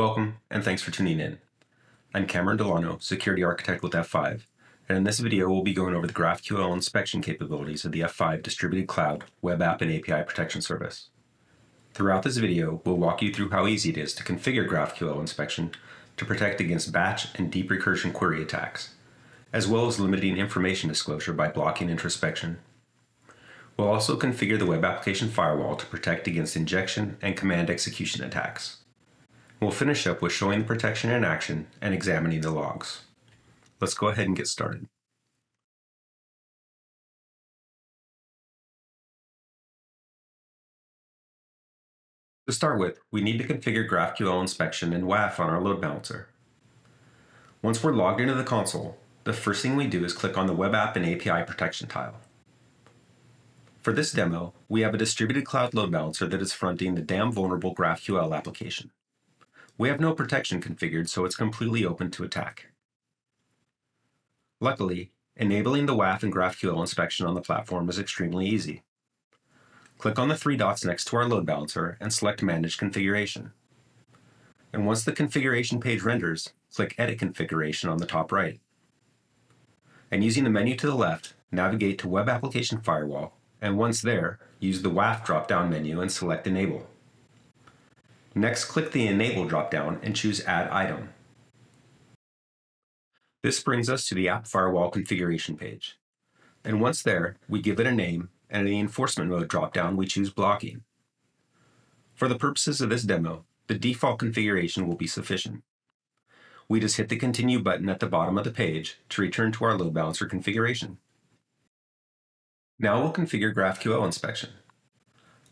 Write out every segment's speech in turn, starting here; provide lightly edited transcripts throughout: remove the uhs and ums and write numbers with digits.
Welcome, and thanks for tuning in. I'm Cameron Delano, Security Architect with F5, and in this video we'll be going over the GraphQL inspection capabilities of the F5 Distributed Cloud Web App and API Protection Service. Throughout this video, we'll walk you through how easy it is to configure GraphQL inspection to protect against batch and deep recursion query attacks, as well as limiting information disclosure by blocking introspection. We'll also configure the web application firewall to protect against injection and command execution attacks. We'll finish up with showing the protection in action and examining the logs. Let's go ahead and get started. To start with, we need to configure GraphQL inspection and WAF on our load balancer. Once we're logged into the console, the first thing we do is click on the Web App and API Protection tile. For this demo, we have a distributed cloud load balancer that is fronting the damn vulnerable GraphQL application. We have no protection configured, so it's completely open to attack. Luckily, enabling the WAF and GraphQL inspection on the platform is extremely easy. Click on the three dots next to our load balancer and select Manage Configuration. And once the configuration page renders, click Edit Configuration on the top right. And using the menu to the left, navigate to Web Application Firewall, and once there, use the WAF drop-down menu and select Enable. Next, click the Enable dropdown and choose Add Item. This brings us to the App Firewall configuration page. And once there, we give it a name, and in the Enforcement Mode dropdown, we choose Blocking. For the purposes of this demo, the default configuration will be sufficient. We just hit the Continue button at the bottom of the page to return to our load balancer configuration. Now we'll configure GraphQL inspection.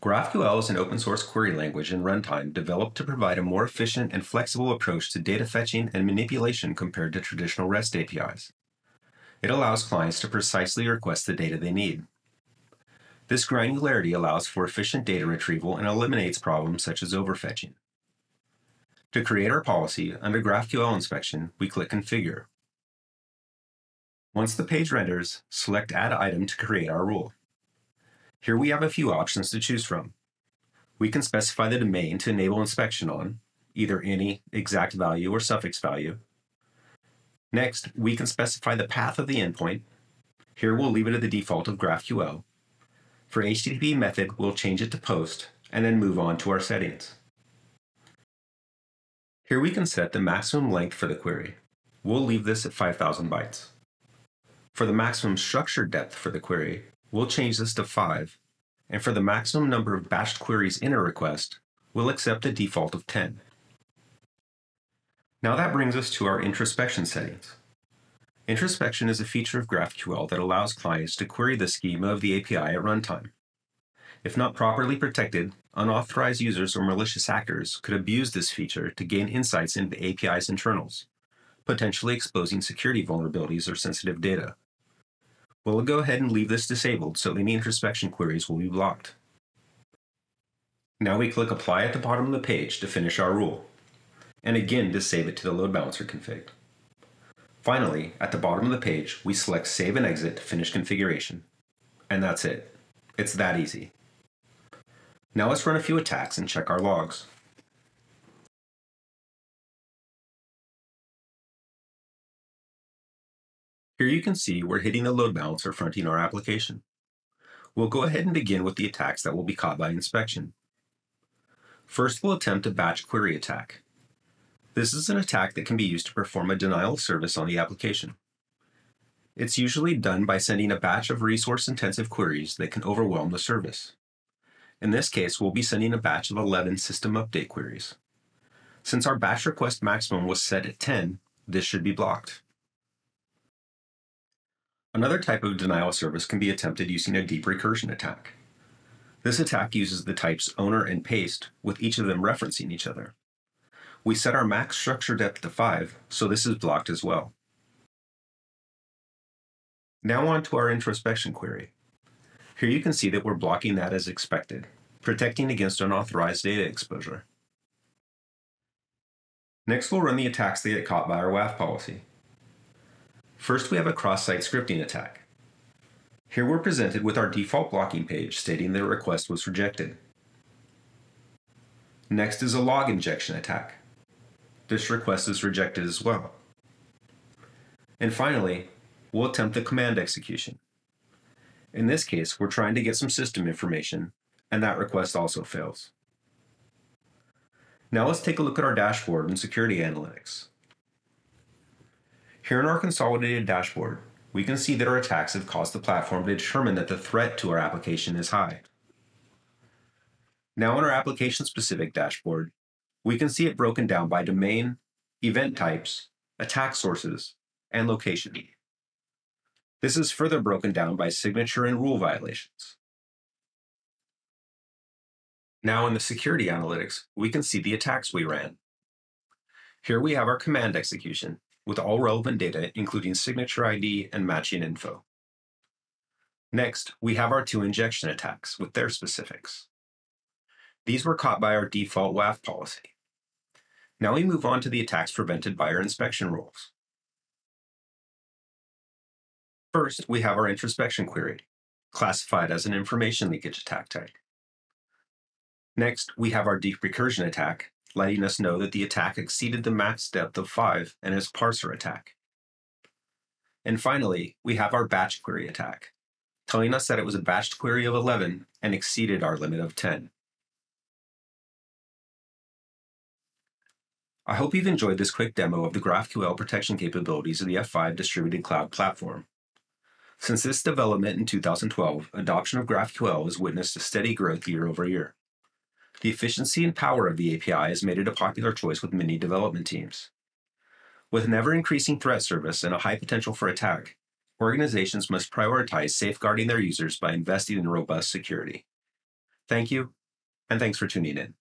GraphQL is an open source query language and runtime developed to provide a more efficient and flexible approach to data fetching and manipulation compared to traditional REST APIs. It allows clients to precisely request the data they need. This granularity allows for efficient data retrieval and eliminates problems such as overfetching. To create our policy, under GraphQL inspection, we click Configure. Once the page renders, select Add Item to create our rule. Here we have a few options to choose from. We can specify the domain to enable inspection on, either any, exact value, or suffix value. Next, we can specify the path of the endpoint. Here we'll leave it at the default of GraphQL. For HTTP method, we'll change it to POST, and then move on to our settings. Here we can set the maximum length for the query. We'll leave this at 5,000 bytes. For the maximum structure depth for the query, we'll change this to 5, and for the maximum number of batched queries in a request, we'll accept a default of 10. Now that brings us to our introspection settings. Introspection is a feature of GraphQL that allows clients to query the schema of the API at runtime. If not properly protected, unauthorized users or malicious actors could abuse this feature to gain insights into the API's internals, potentially exposing security vulnerabilities or sensitive data. We'll go ahead and leave this disabled so any introspection queries will be blocked. Now we click Apply at the bottom of the page to finish our rule, and again to save it to the load balancer config. Finally, at the bottom of the page, we select Save and Exit to finish configuration. And that's it. It's that easy. Now let's run a few attacks and check our logs. Here you can see we're hitting the load balancer fronting our application. We'll go ahead and begin with the attacks that will be caught by inspection. First, we'll attempt a batch query attack. This is an attack that can be used to perform a denial of service on the application. It's usually done by sending a batch of resource-intensive queries that can overwhelm the service. In this case, we'll be sending a batch of 11 system update queries. Since our batch request maximum was set at 10, this should be blocked. Another type of denial of service can be attempted using a deep recursion attack. This attack uses the types owner and paste, with each of them referencing each other. We set our max structure depth to 5, so this is blocked as well. Now on to our introspection query. Here you can see that we're blocking that as expected, protecting against unauthorized data exposure. Next, we'll run the attacks that get caught by our WAF policy. First, we have a cross-site scripting attack. Here we're presented with our default blocking page stating that a request was rejected. Next is a log injection attack. this request is rejected as well. And finally, we'll attempt the command execution. In this case, we're trying to get some system information, and that request also fails. Now let's take a look at our dashboard in Security Analytics. Here in our consolidated dashboard, we can see that our attacks have caused the platform to determine that the threat to our application is high. Now in our application-specific dashboard, we can see it broken down by domain, event types, attack sources, and location. This is further broken down by signature and rule violations. Now in the security analytics, we can see the attacks we ran. Here we have our command execution with all relevant data, including signature ID and matching info. Next, we have our two injection attacks with their specifics. These were caught by our default WAF policy. Now we move on to the attacks prevented by our inspection rules. First, we have our introspection query, classified as an information leakage attack type. Next, we have our deep recursion attack, letting us know that the attack exceeded the max depth of 5 and is parser attack. And finally, we have our batch query attack, telling us that it was a batched query of 11 and exceeded our limit of 10. I hope you've enjoyed this quick demo of the GraphQL protection capabilities of the F5 distributed cloud platform. Since this development in 2012, adoption of GraphQL has witnessed a steady growth year over year. The efficiency and power of the API has made it a popular choice with many development teams. With an ever-increasing threat surface and a high potential for attack, organizations must prioritize safeguarding their users by investing in robust security. Thank you, and thanks for tuning in.